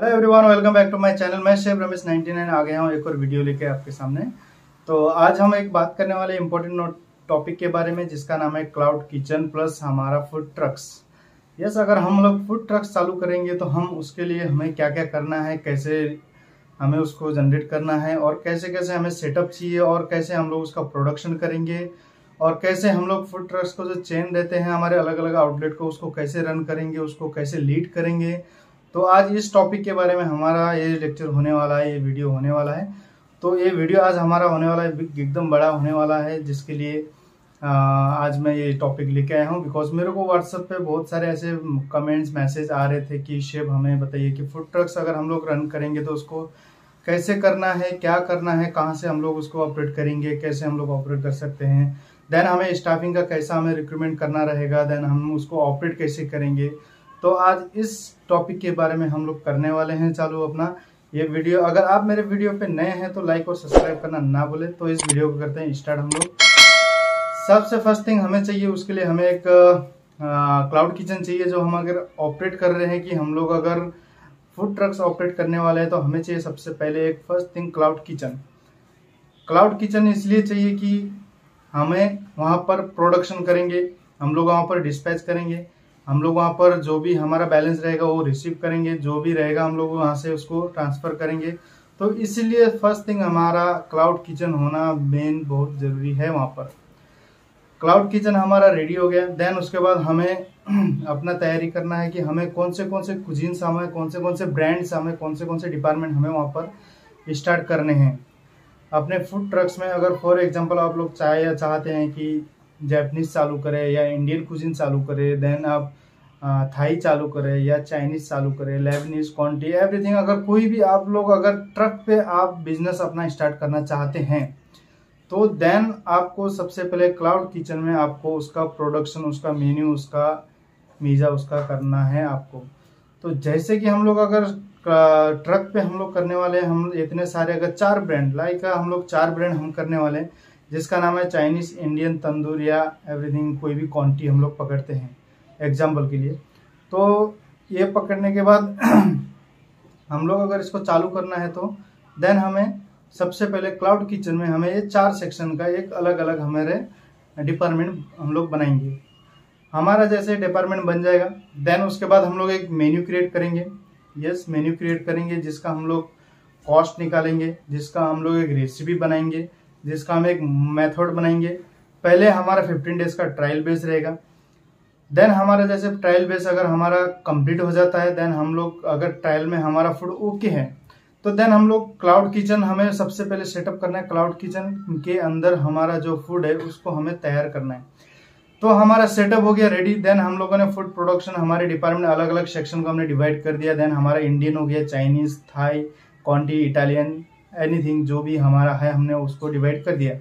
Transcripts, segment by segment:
Hello everyone, welcome back to my channel. मैं chef Ramesh 99 आ गया हूँ एक और वीडियो लेके आपके सामने। तो आज हम एक बात करने वाले इम्पोर्टेंट टॉपिक के बारे में, जिसका नाम है क्लाउड किचन प्लस हमारा फूड ट्रक्स। यस, अगर हम लोग फूड ट्रक्स चालू करेंगे तो हम उसके लिए हमें क्या क्या करना है, कैसे हमें उसको जनरेट करना है और कैसे कैसे हमें सेटअप चाहिए और कैसे हम लोग उसका प्रोडक्शन करेंगे और कैसे हम लोग फूड ट्रक्स को जो चेन रहते हैं हमारे अलग अलग आउटलेट को, उसको कैसे रन करेंगे, उसको कैसे लीड करेंगे। तो आज इस टॉपिक के बारे में हमारा ये लेक्चर होने वाला है, ये वीडियो होने वाला है। तो ये वीडियो आज हमारा होने वाला है एकदम बड़ा होने वाला है, जिसके लिए आज मैं ये टॉपिक लेके आया हूँ। बिकॉज मेरे को व्हाट्सएप पे बहुत सारे ऐसे कमेंट्स मैसेज आ रहे थे कि शेफ हमें बताइए कि फूड ट्रक्स अगर हम लोग रन करेंगे तो उसको कैसे करना है, क्या करना है, कहाँ से हम लोग उसको ऑपरेट करेंगे, कैसे हम लोग ऑपरेट कर सकते हैं, देन हमें स्टाफिंग का कैसा हमें रिक्रूटमेंट करना रहेगा, देन हम उसको ऑपरेट कैसे करेंगे। तो आज इस टॉपिक के बारे में हम लोग करने वाले हैं चालू अपना ये वीडियो। अगर आप मेरे वीडियो पे नए हैं तो लाइक और सब्सक्राइब करना ना भूलें। तो इस वीडियो को करते हैं स्टार्ट हम लोग। सबसे फर्स्ट थिंग हमें चाहिए, उसके लिए हमें एक क्लाउड किचन चाहिए, जो हम अगर ऑपरेट कर रहे हैं कि हम लोग अगर फूड ट्रक्स ऑपरेट करने वाले हैं तो हमें चाहिए सबसे पहले एक first thing cloud kitchen. Cloud kitchen इसलिए चाहिए कि हमें वहाँ पर प्रोडक्शन करेंगे, हम लोग वहाँ पर डिस्पैच करेंगे, हम लोग वहाँ पर जो भी हमारा बैलेंस रहेगा वो रिसीव करेंगे, जो भी रहेगा हम लोग वहाँ से उसको ट्रांसफ़र करेंगे। तो इसीलिए फर्स्ट थिंग हमारा क्लाउड किचन होना मेन बहुत ज़रूरी है। वहाँ पर क्लाउड किचन हमारा रेडी हो गया। देन उसके बाद हमें अपना तैयारी करना है कि हमें कौन से कुजीन्स हमें, कौन से ब्रांड्स हमें, कौन से डिपार्टमेंट हमें वहाँ पर स्टार्ट करने हैं अपने फूड ट्रक्स में। अगर फॉर एग्जाम्पल आप लोग चाहते हैं कि जैपनीज़ चालू करें या इंडियन कुजीन चालू करें, देन आप थाई चालू करें या चाइनीज़ चालू करें, लेबनीज, कॉन्टी, एवरीथिंग। अगर कोई भी आप लोग अगर ट्रक पे आप बिजनेस अपना स्टार्ट करना चाहते हैं तो देन आपको सबसे पहले क्लाउड किचन में आपको उसका प्रोडक्शन, उसका मेन्यू, उसका मीज़ा, उसका करना है आपको। तो जैसे कि हम लोग अगर ट्रक पे हम लोग करने वाले हैं, हम इतने सारे अगर चार ब्रांड लाइक हम लोग चार ब्रांड हम करने वाले हैं, जिसका नाम है चाइनीज़, इंडियन, तंदूर या एवरीथिंग। कोई भी क्वांटिटी हम लोग पकड़ते हैं एग्जाम्पल के लिए। तो ये पकड़ने के बाद हम लोग अगर इसको चालू करना है तो देन हमें सबसे पहले क्लाउड किचन में हमें ये चार सेक्शन का एक अलग अलग हमारे डिपार्टमेंट हम लोग बनाएंगे। हमारा जैसे डिपार्टमेंट बन जाएगा देन उसके बाद हम लोग एक मेन्यू क्रिएट करेंगे। यस, मेन्यू क्रिएट करेंगे जिसका हम लोग कॉस्ट निकालेंगे, जिसका हम लोग एक रेसिपी बनाएंगे, जिसका हम एक मेथड बनाएंगे। पहले हमारा 15 डेज का ट्रायल बेस रहेगा। देन हमारा जैसे ट्रायल बेस अगर हमारा कंप्लीट हो जाता है, देन हम लोग अगर ट्रायल में हमारा फूड ओके है तो देन हम लोग क्लाउड किचन हमें सबसे पहले सेटअप करना है। क्लाउड किचन के अंदर हमारा जो फूड है उसको हमें तैयार करना है। तो हमारा सेटअप हो गया रेडी। देन हम लोगों ने फूड प्रोडक्शन हमारे डिपार्टमेंट अलग अलग सेक्शन को हमने डिवाइड कर दिया। देन हमारा इंडियन हो गया, Chinese, Thai, conti, Italian, anything जो भी हमारा है हमने उसको डिवाइड कर दिया।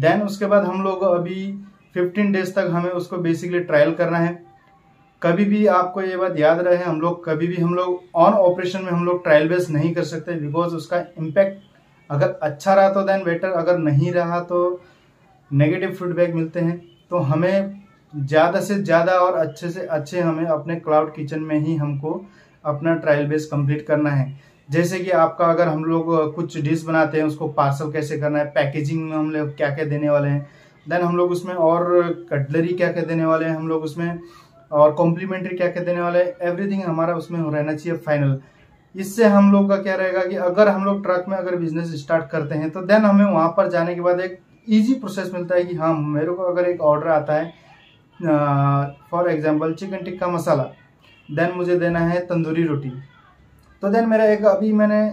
देन उसके बाद हम लोग अभी 15 डेज तक हमें उसको बेसिकली ट्रायल करना है। कभी भी आपको ये बात याद रहे, हम लोग कभी भी हम लोग ऑन ऑपरेशन में हम लोग ट्रायल बेस नहीं कर सकते, बिकॉज उसका इम्पैक्ट अगर अच्छा रहा तो देन बेटर, अगर नहीं रहा तो नेगेटिव फीडबैक मिलते हैं। तो हमें ज़्यादा से ज़्यादा और अच्छे से अच्छे हमें अपने क्लाउड किचन में ही हमको अपना ट्रायल बेस कंप्लीट करना है। जैसे कि आपका अगर हम लोग कुछ डिश बनाते हैं उसको पार्सल कैसे करना है, पैकेजिंग में हम लोग क्या क्या देने वाले हैं, देन हम लोग उसमें और कटलरी क्या क्या देने वाले हैं, हम लोग उसमें और कॉम्प्लीमेंट्री क्या क्या देने वाले हैं, एवरीथिंग हमारा उसमें हो रहना चाहिए फाइनल। इससे हम लोग का क्या रहेगा कि अगर हम लोग ट्रक में अगर बिजनेस स्टार्ट करते हैं तो देन हमें वहाँ पर जाने के बाद एक ईजी प्रोसेस मिलता है कि हाँ, मेरे को अगर एक ऑर्डर आता है for example chicken tikka masala, then मुझे देना है तंदूरी रोटी, तो देन मेरा एक अभी मैंने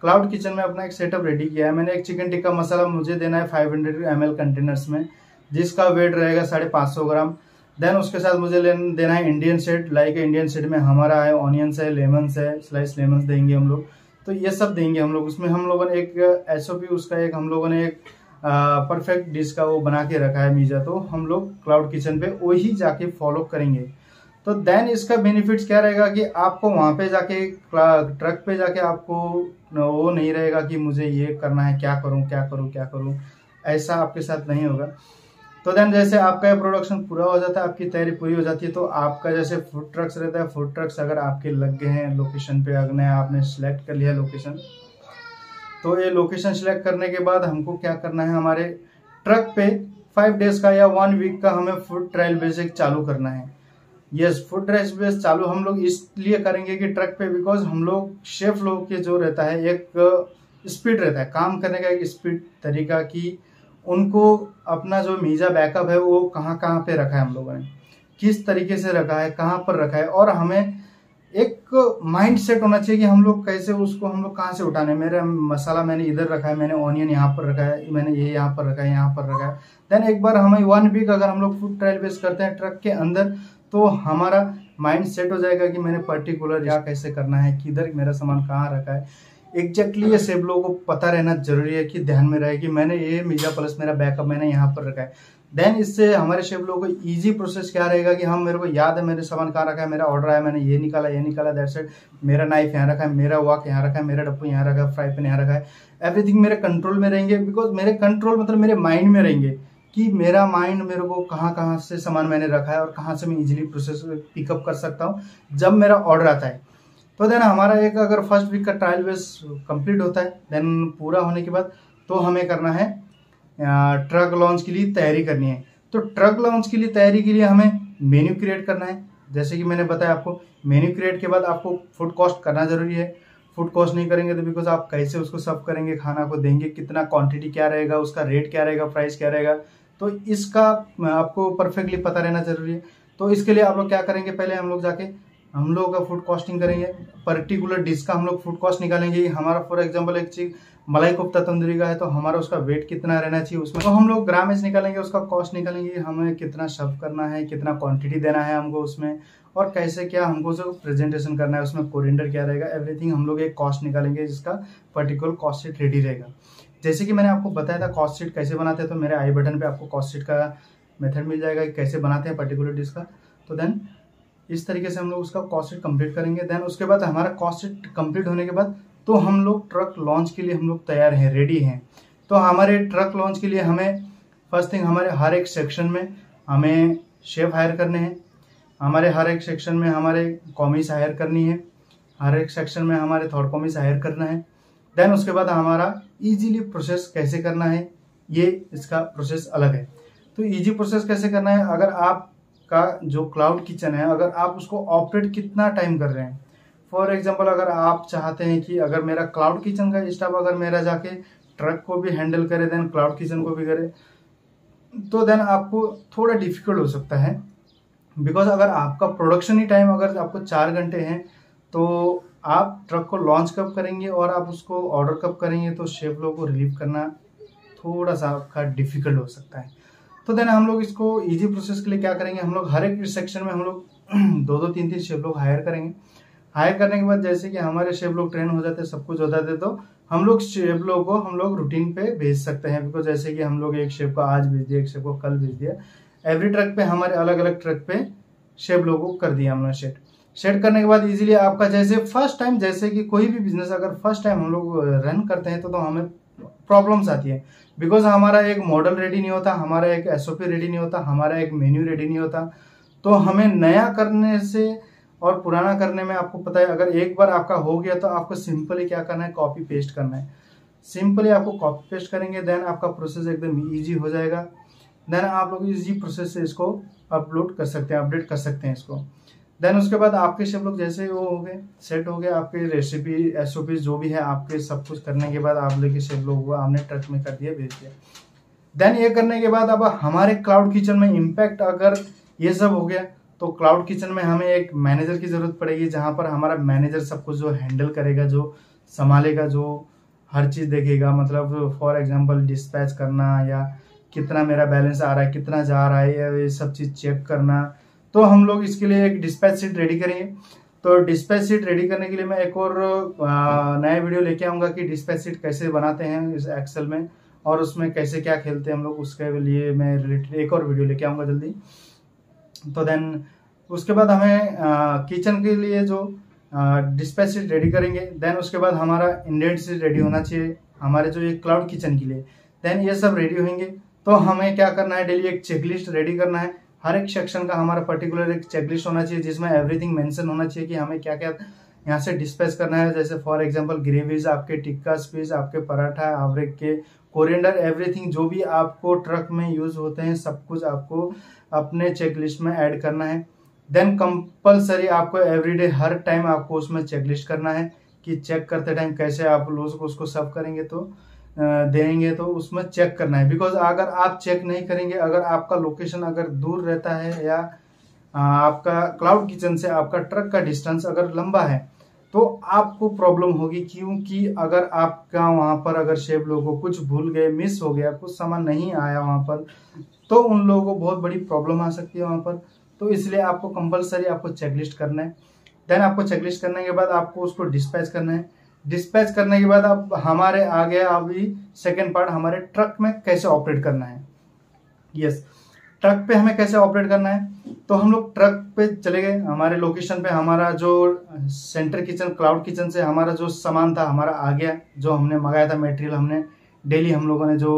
क्लाउड किचन में अपना एक सेटअप रेडी किया है। मैंने एक चिकन टिक्का मसाला मुझे देना है 500 ml कंटेनर्स में, जिसका वेट रहेगा 550 ग्राम। देन उसके साथ मुझे देना है Indian set. Like Indian set में हमारा है ऑनियंस है, लेमन्स है, स्लाइस लेमन्स देंगे हम लोग। तो ये सब देंगे हम लोग उसमें। हम लोगों ने एक SOP उसका एक हम लोगों ने एक परफेक्ट डिश का वो बना के रखा है मीजा, तो हम लोग क्लाउड किचन पे वही जाके फॉलो करेंगे। तो देन इसका बेनिफिट्स क्या रहेगा कि आपको वहाँ पे जाके ट्रक पे जाके आपको वो नहीं रहेगा कि मुझे ये करना है, क्या करूँ क्या करूँ क्या करूँ, ऐसा आपके साथ नहीं होगा। तो देन जैसे आपका ये प्रोडक्शन पूरा हो जाता है, आपकी तैयारी पूरी हो जाती है, तो आपका जैसे फूड ट्रक्स रहता है, फूड ट्रक्स अगर आपके लग गए हैं लोकेशन पे, अगर आपने सेलेक्ट कर लिया लोकेशन, तो ये लोकेशन सेलेक्ट करने के बाद हमको क्या करना है, हमारे ट्रक पे 5 डेज का या 1 वीक का हमें फूड ट्रायल बेसिक चालू करना है। यस, फूड ट्रायल बेस चालू हम लोग इसलिए करेंगे कि ट्रक पे, बिकॉज हम लोग शेफ लोग के जो रहता है एक स्पीड रहता है काम करने का, एक स्पीड तरीका कि उनको अपना जो मीजा बैकअप है वो कहाँ कहाँ पे रखा है, हम लोगों ने किस तरीके से रखा है, कहाँ पर रखा है, और हमें एक माइंड सेट होना चाहिए कि हम लोग कैसे उसको, हम लोग कहाँ से उठाने। मेरा मसाला मैंने इधर रखा है, मैंने ऑनियन यहाँ पर रखा है, मैंने ये यहाँ पर रखा है, यहाँ पर रखा है। देन एक बार हमें 1 वीक अगर हम लोग फूड ट्रायल बेस करते हैं ट्रक के अंदर, तो हमारा माइंड सेट हो जाएगा कि मैंने पर्टिकुलर यहाँ कैसे करना है, किधर मेरा सामान कहाँ रखा है एग्जैक्टली। ये सब लोगों को पता रहना जरूरी है कि ध्यान में रहे कि मैंने ये मीजा प्लस मेरा बैकअप मैंने यहाँ पर रखा है। देन इससे हमारे शेफ लोगों को इजी प्रोसेस क्या रहेगा कि हम, मेरे को याद है मेरे सामान कहाँ रखा है, मेरा ऑर्डर आया, मैंने ये निकाला, ये निकाला, दैट्स इट। मेरा नाइफ यहाँ रखा है, मेरा वॉक यहाँ रखा है, मेरा डब्बू यहाँ रखा है, फ्राई पैन यहाँ रखा है, एवरीथिंग मेरे कंट्रोल में रहेंगे। बिकॉज मेरे कंट्रोल मतलब मेरे माइंड में रहेंगे कि मेरा माइंड मेरे को कहाँ कहाँ से सामान मैंने रखा है और कहाँ से मैं इजीली प्रोसेस पिकअप कर सकता हूँ जब मेरा ऑर्डर आता है। तो देन हमारा एक अगर 1st वीक का ट्रायल बेस कंप्लीट होता है, देन पूरा होने के बाद तो हमें करना है ट्रक लॉन्च के लिए तैयारी करनी है। तो ट्रक लॉन्च के लिए तैयारी के लिए हमें मेन्यू क्रिएट करना है। जैसे कि मैंने बताया आपको, मेन्यू क्रिएट के बाद आपको फूड कॉस्ट करना ज़रूरी है। फूड कॉस्ट नहीं करेंगे तो बिकॉज आप कैसे उसको सर्व करेंगे, खाना को देंगे, कितना क्वांटिटी क्या रहेगा, उसका रेट क्या रहेगा, प्राइस क्या रहेगा, तो इसका आपको परफेक्टली पता रहना ज़रूरी है। तो इसके लिए आप लोग क्या करेंगे, पहले हम लोग जाके हम लोग का फूड कॉस्टिंग करेंगे, पर्टिकुलर डिश का हम लोग फूड कॉस्ट निकालेंगे। हमारा फॉर एग्जांपल एक चीज मलाई कोफ्ता तंदूरी का है, तो हमारा उसका वेट कितना रहना चाहिए, उसमें तो हम लोग ग्रामेज निकालेंगे, उसका कॉस्ट निकालेंगे, हमें कितना सर्व करना है, कितना क्वांटिटी देना है हमको उसमें, और कैसे क्या हमको जो प्रेजेंटेशन करना है उसमें कोरिएंडर क्या रहेगा, एवरीथिंग हम लोग एक कॉस्ट निकालेंगे जिसका पर्टिकुलर कॉस्ट शीट रेडी रहेगा। जैसे कि मैंने आपको बताया था कॉस्ट शीट कैसे बनाते हैं, तो मेरे आई बटन पर आपको कॉस्ट शीट का मेथड मिल जाएगा कि कैसे बनाते हैं पर्टिकुलर डिश का। तो देन इस तरीके से हम लोग उसका कॉस्ट शीट कंप्लीट करेंगे। देन उसके बाद हमारा कॉस्ट शीट कंप्लीट होने के बाद तो हम लोग ट्रक लॉन्च के लिए हम लोग तैयार हैं, रेडी हैं। तो हमारे ट्रक लॉन्च के लिए हमें फर्स्ट थिंग, हमारे हर एक सेक्शन में हमें शेफ हायर करने हैं, हमारे हर एक सेक्शन में हमारे कॉमीस हायर करनी है, हर एक सेक्शन में हमारे थॉट कॉमीस हायर करना है। देन उसके बाद हमारा ईजीली प्रोसेस कैसे करना है, ये इसका प्रोसेस अलग है। तो ईजी प्रोसेस कैसे करना है, अगर आप का जो क्लाउड किचन है, अगर आप उसको ऑपरेट कितना टाइम कर रहे हैं। फॉर एग्जांपल अगर आप चाहते हैं कि अगर मेरा क्लाउड किचन का स्टाफ अगर मेरा जाके ट्रक को भी हैंडल करे, देन क्लाउड किचन को भी करे, तो देन आपको थोड़ा डिफिकल्ट हो सकता है। बिकॉज अगर आपका प्रोडक्शन ही टाइम अगर आपको 4 घंटे हैं, तो आप ट्रक को लॉन्च कब करेंगे और आप उसको ऑर्डर कब करेंगे, तो शेफ लोगों को रिलीव करना थोड़ा सा आपका डिफिकल्ट हो सकता है। तो देन हम लोग इसको इजी प्रोसेस के लिए क्या करेंगे, हम लोग हर एक सेक्शन में हम लोग 2-3 शेफ लोग हायर करेंगे। हायर करने के बाद जैसे कि हमारे शेफ लोग ट्रेन हो जाते हैं, सब कुछ हो जाते हैं, तो हम लोग शेफ लोगों को हम लोग रूटीन पे भेज सकते हैं। बिकॉज जैसे कि हम लोग एक शेफ को आज भेज दिया, एक शेफ को कल भेज दिया, एवरी ट्रक पे हमारे अलग अलग ट्रक पे शेफ लोगों को कर दिया हमने सेट। सेट करने के बाद इजीली आपका जैसे फर्स्ट टाइम, जैसे कि कोई भी बिजनेस अगर फर्स्ट टाइम हम लोग रन करते हैं तो हमें प्रॉब्लम्स आती है। बिकॉज हमारा एक मॉडल रेडी नहीं होता, हमारा एक एसओपी रेडी नहीं होता, हमारा एक मेन्यू रेडी नहीं होता, तो हमें नया करने से और पुराना करने में आपको पता है, अगर एक बार आपका हो गया तो आपको सिंपली क्या करना है, कॉपी पेस्ट करना है। सिंपली आपको कॉपी पेस्ट करेंगे, देन आपका प्रोसेस एकदम ईजी हो जाएगा। देन आप लोग ईजी प्रोसेस से इसको अपलोड कर सकते हैं, अपडेट कर सकते हैं इसको। देन उसके बाद आपके सब लोग जैसे वो हो गए, सेट हो गए, आपके रेसिपी एसओपी जो भी है आपके सब कुछ करने के बाद आप लेके सब लोग हुआ आपने ट्रक में कर दिया, भेज दिया। देन ये करने के बाद अब हमारे क्लाउड किचन में इम्पैक्ट, अगर ये सब हो गया तो क्लाउड किचन में हमें एक मैनेजर की ज़रूरत पड़ेगी, जहाँ पर हमारा मैनेजर सब कुछ जो हैंडल करेगा, जो संभालेगा, जो हर चीज़ देखेगा। मतलब फॉर एग्जाम्पल डिस्पैच करना, या कितना मेरा बैलेंस आ रहा है, कितना जा रहा है, या ये सब चीज़ चेक करना। तो हम लोग इसके लिए एक डिस्पैच शीट रेडी करेंगे। तो डिस्पैच शीट रेडी करने के लिए मैं एक और नया वीडियो लेके आऊँगा कि डिस्पैच शीट कैसे बनाते हैं इस एक्सेल में, और उसमें कैसे क्या खेलते हैं हम लोग, उसके लिए मैं रिलेटेड एक और वीडियो लेके आऊँगा जल्दी। तो देन उसके बाद हमें किचन के लिए जो डिस्पैच शीट रेडी करेंगे। देन उसके बाद हमारा इंग्रेडिएंट शीट रेडी होना चाहिए हमारे जो ये क्लाउड किचन के लिए। देन ये सब रेडी होंगे तो हमें क्या करना है, डेली एक चेकलिस्ट रेडी करना है। हर एक सेक्शन का हमारा पर्टिकुलर एक चेकलिस्ट होना चाहिए जिसमें एवरीथिंग मेंशन होना चाहिए कि हमें क्या क्या यहाँ से डिस्पैच करना है। जैसे फॉर एग्जांपल ग्रेवीज, आपके टिक्का स्पीस, आपके पराठा, आवरेक के कोरिएंडर, एवरीथिंग जो भी आपको ट्रक में यूज होते हैं सब कुछ आपको अपने चेकलिस्ट में ऐड करना है। देन कंपलसरी आपको एवरीडे हर टाइम आपको उसमें चेकलिस्ट करना है कि चेक करते टाइम कैसे आप लोग उसको सर्व करेंगे तो देंगे, तो उसमें चेक करना है। बिकॉज अगर आप चेक नहीं करेंगे, अगर आपका लोकेशन अगर दूर रहता है या आपका क्लाउड किचन से आपका ट्रक का डिस्टेंस अगर लंबा है तो आपको प्रॉब्लम होगी, क्योंकि अगर आपका वहाँ पर अगर शेफ लोगों को कुछ भूल गए, मिस हो गया, कुछ सामान नहीं आया वहाँ पर, तो उन लोगों को बहुत बड़ी प्रॉब्लम आ सकती है वहाँ पर। तो इसलिए आपको कंपलसरी आपको चेकलिस्ट करना है। देन आपको चेकलिस्ट करने के बाद आपको उसको डिस्पैच करना है। डिस्पैच करने के बाद अब हमारे आ गया अभी सेकेंड पार्ट, हमारे ट्रक में कैसे ऑपरेट करना है। यस, ट्रक पे हमें कैसे ऑपरेट करना है। तो हम लोग ट्रक पे चले गए, हमारे लोकेशन पे हमारा जो सेंटर किचन क्लाउड किचन से हमारा जो सामान था हमारा आ गया, जो हमने मंगाया था मटेरियल, हमने डेली हम लोगों ने जो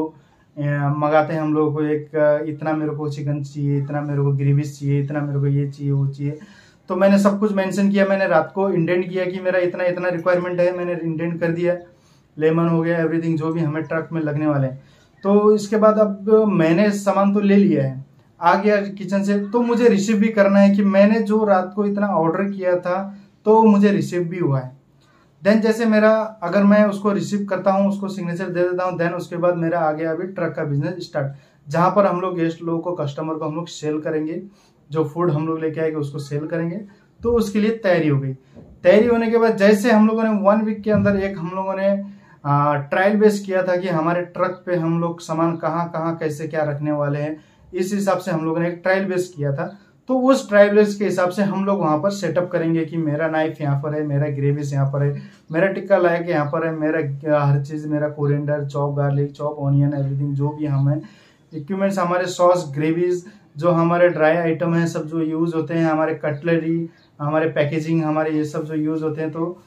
मंगाते हैं, हम लोगों को एक इतना मेरे को चिकन चाहिए, इतना मेरे को ग्रेवीज चाहिए, इतना मेरे को ये चाहिए वो चाहिए, तो मैंने सब कुछ मेंशन किया। मैंने रात को इंडेंट किया कि मेरा इतना इतना रिक्वायरमेंट है, मैंने इंडेंट कर दिया। लेमन हो गया, एवरीथिंग जो भी हमें ट्रक में लगने वाले हैं। तो इसके बाद अब मैंने सामान तो ले लिया है, आ गया किचन से, तो मुझे रिसीव भी करना है कि मैंने जो रात को इतना ऑर्डर किया था तो मुझे रिसीव भी हुआ है। देन जैसे मेरा अगर मैं उसको रिसीव करता हूँ, उसको सिग्नेचर दे देता हूँ, देन उसके बाद मेरा आ गया अभी ट्रक का बिजनेस स्टार्ट, जहाँ पर हम लोग गेस्ट लोगों को, कस्टमर को हम लोग सेल करेंगे, जो फूड हम लोग लेके आएंगे उसको सेल करेंगे। तो उसके लिए तैयारी हो गई। तैयारी होने के बाद जैसे हम लोगों ने 1 वीक के अंदर एक हम लोगों ने ट्रायल बेस किया था कि हमारे ट्रक पे हम लोग सामान कहाँ कहाँ कैसे क्या रखने वाले हैं, इस हिसाब से हम लोगों ने एक ट्रायल बेस किया था। तो उस ट्रायल बेस के हिसाब से हम लोग वहाँ पर सेटअप करेंगे कि मेरा नाइफ यहाँ पर है, मेरा ग्रेवीज यहाँ पर है, मेरा टिक्का लायक यहाँ पर है, मेरा हर चीज़, मेरा coriander, chop garlic, chop onion, everything जो भी हमें इक्विपमेंट्स, हमारे सॉस, ग्रेवीज, जो हमारे ड्राई आइटम हैं सब जो यूज़ होते हैं, हमारे कटलरी, हमारे पैकेजिंग, हमारे ये सब जो यूज़ होते हैं। तो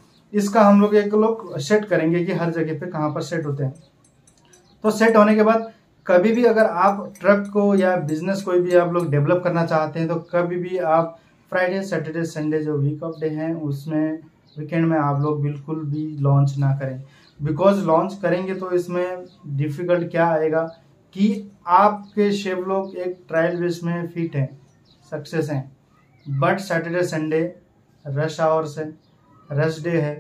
इसका हम लोग एक लोग सेट करेंगे कि हर जगह पे कहाँ पर सेट होते हैं। तो सेट होने के बाद कभी भी अगर आप ट्रक को या बिजनेस कोई भी आप लोग डेवलप करना चाहते हैं तो कभी भी आप फ्राइडे, सैटरडे, संडे जो वीक ऑफ डे हैं उसमें, वीकेंड में आप लोग बिल्कुल भी लॉन्च ना करें। बिकॉज लॉन्च करेंगे तो इसमें डिफ़िकल्ट क्या आएगा कि आपके शेफ लोग एक ट्रायल बेस में फिट हैं, सक्सेस हैं, but Saturday Sunday rush hours है, रश डे है,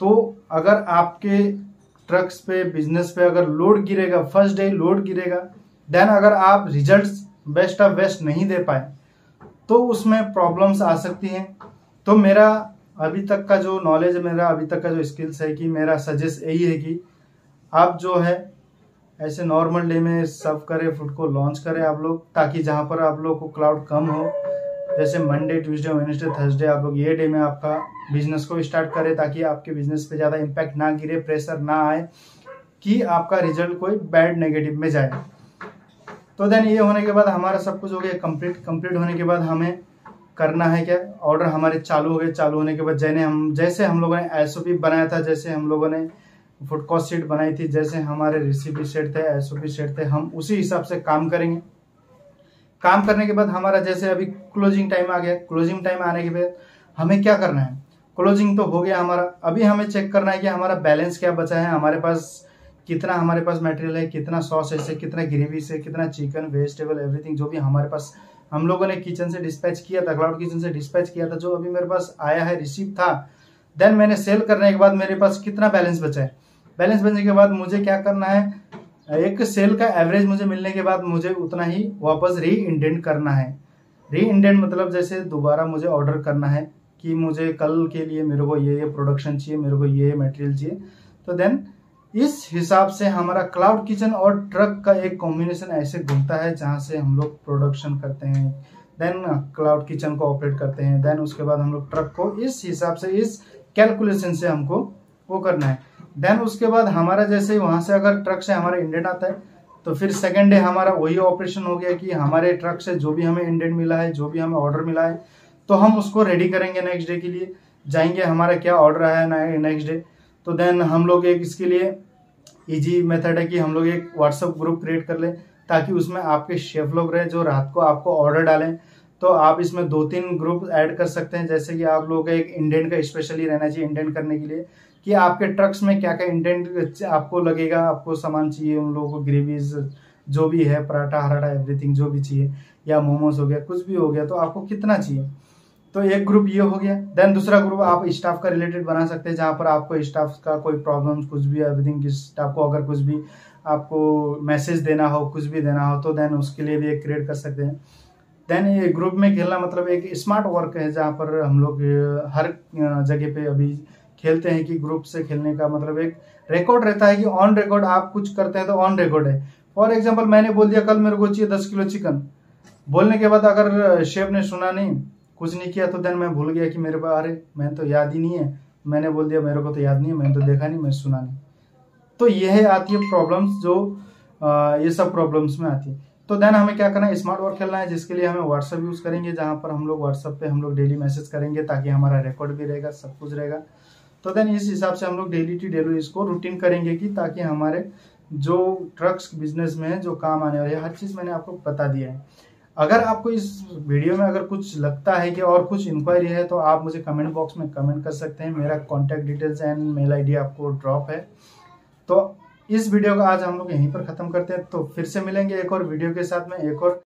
तो अगर आपके ट्रक्स पे, बिजनेस पे अगर लोड गिरेगा, फर्स्ट डे लोड गिरेगा, देन अगर आप रिजल्ट्स बेस्ट ऑफ बेस्ट नहीं दे पाए तो उसमें प्रॉब्लम्स आ सकती हैं। तो मेरा अभी तक का जो नॉलेज है, मेरा अभी तक का जो स्किल्स है, कि मेरा सजेस्ट यही है कि आप जो है ऐसे नॉर्मल डे में सर्व करें, फूड को लॉन्च करें आप लोग, ताकि जहाँ पर आप लोग को क्लाउड कम हो। जैसे मंडे, ट्यूसडे, वेडनेसडे, थर्सडे आप लोग ये डे में आपका बिजनेस को स्टार्ट करें, ताकि आपके बिजनेस पे ज़्यादा इम्पैक्ट ना गिरे, प्रेशर ना आए कि आपका रिजल्ट कोई बैड नेगेटिव में जाए। तो देन ये होने के बाद हमारा सब कुछ हो गया कंप्लीट। कंप्लीट होने के बाद हमें करना है क्या, ऑर्डर हमारे चालू हो गए। चालू होने के बाद जैसे हम लोगों ने SOP बनाया था, जैसे हम लोगों ने फूड कॉस्ट शीट बनाई थी, जैसे हमारे रेसिपी सेट थे, SOP सेट थे, हम उसी हिसाब से काम करेंगे। काम करने के बाद हमारा जैसे अभी क्लोजिंग टाइम आ गया। क्लोजिंग टाइम आने के बाद हमें क्या करना है, क्लोजिंग तो हो गया हमारा, अभी हमें चेक करना है कि हमारा बैलेंस क्या बचा है, हमारे पास कितना, हमारे पास मटेरियल है, कितना सॉस है, कितना ग्रेवी से, कितना चिकन, वेजिटेबल, एवरीथिंग जो भी हमारे पास हम लोगों ने किचन से डिस्पैच किया था, क्लाउड किचन से डिस्पैच किया था, जो अभी मेरे पास आया है, रिसीव था, देन मैंने सेल करने के बाद मेरे पास कितना बैलेंस बचा है। बैलेंस बचने के बाद मुझे क्या करना है, एक सेल का एवरेज मुझे मिलने के बाद मुझे उतना ही वापस री इंडेंट करना है। री इंडेंट मतलब जैसे दोबारा मुझे ऑर्डर करना है कि मुझे कल के लिए मेरे को ये प्रोडक्शन चाहिए, मेरे को ये मटेरियल चाहिए। तो देन इस हिसाब से हमारा क्लाउड किचन और ट्रक का एक कॉम्बिनेशन ऐसे घूमता है, जहाँ से हम लोग प्रोडक्शन करते हैं, देन क्लाउड किचन को ऑपरेट करते हैं, देन उसके बाद हम लोग ट्रक को इस हिसाब से, इस कैलकुलेशन से हमको वो करना है। देन उसके बाद हमारा जैसे वहाँ से अगर ट्रक से हमारा इंडेंट आता है तो फिर सेकेंड डे हमारा वही ऑपरेशन हो गया कि हमारे ट्रक से जो भी हमें इंडेंट मिला है, जो भी हमें ऑर्डर मिला है, तो हम उसको रेडी करेंगे नेक्स्ट डे के लिए। जाएंगे हमारा क्या ऑर्डर आया है नेक्स्ट डे, तो देन हम लोग एक इसके लिए ईजी मेथड है कि हम लोग एक व्हाट्सअप ग्रुप क्रिएट कर लें। ताकि उसमें आपके शेफ लोग रहे जो रात को आपको ऑर्डर डालें। तो आप इसमें 2-3 ग्रुप ऐड कर सकते हैं, जैसे कि आप लोगों का एक इंडेंट का स्पेशली रहना चाहिए, इंडेंट करने के लिए कि आपके ट्रक्स में क्या क्या इंडेंट आपको लगेगा, आपको सामान चाहिए उन लोगों को, ग्रेवीज जो भी है, पराठा हराठा एवरीथिंग जो भी चाहिए, या मोमोज हो गया, कुछ भी हो गया, तो आपको कितना चाहिए। तो एक ग्रुप ये हो गया। देन दूसरा ग्रुप आप स्टाफ का रिलेटेड बना सकते हैं, जहाँ पर आपको स्टाफ का कोई प्रॉब्लम कुछ भी एवरीथिंग, स्टाफ को अगर कुछ भी आपको मैसेज देना हो, कुछ भी देना हो, तो देन उसके लिए भी एक क्रिएट कर सकते हैं। देन ये ग्रुप में खेलना मतलब एक स्मार्ट वर्क है, जहाँ पर हम लोग हर जगह पे अभी खेलते हैं कि ग्रुप से खेलने का मतलब एक रिकॉर्ड रहता है कि ऑन रिकॉर्ड आप कुछ करते हैं तो ऑन रिकॉर्ड है। फॉर एग्जाम्पल मैंने बोल दिया कल मेरे को चाहिए 10 किलो चिकन, बोलने के बाद अगर शेफ ने सुना नहीं, कुछ नहीं किया, तो देन मैं भूल गया कि मेरे पास, अरे मैंने तो याद ही नहीं है, मैंने बोल दिया मेरे को तो याद नहीं है, मैंने तो देखा नहीं, मैंने सुना नहीं। तो यह आती है प्रॉब्लम्स, जो ये सब प्रॉब्लम्स में आती है। तो देन हमें क्या करना है, स्मार्ट वर्क खेलना है, जिसके लिए हमें व्हाट्सअप यूज़ करेंगे, जहाँ पर हम लोग व्हाट्सअप पे हम लोग डेली मैसेज करेंगे, ताकि हमारा रिकॉर्ड भी रहेगा, सब कुछ रहेगा। तो देन इस हिसाब से हम लोग डेली टू डेली इसको रूटीन करेंगे कि ताकि हमारे जो ट्रक्स बिजनेस में है जो काम आने वाले हर चीज़ मैंने आपको बता दिया है। अगर आपको इस वीडियो में अगर कुछ लगता है कि और कुछ इंक्वायरी है तो आप मुझे कमेंट बॉक्स में कमेंट कर सकते हैं। मेरा contact details and mail ID आपको ड्रॉप है। तो इस वीडियो को आज हम लोग यहीं पर ख़त्म करते हैं, तो फिर से मिलेंगे एक और वीडियो के साथ में, एक और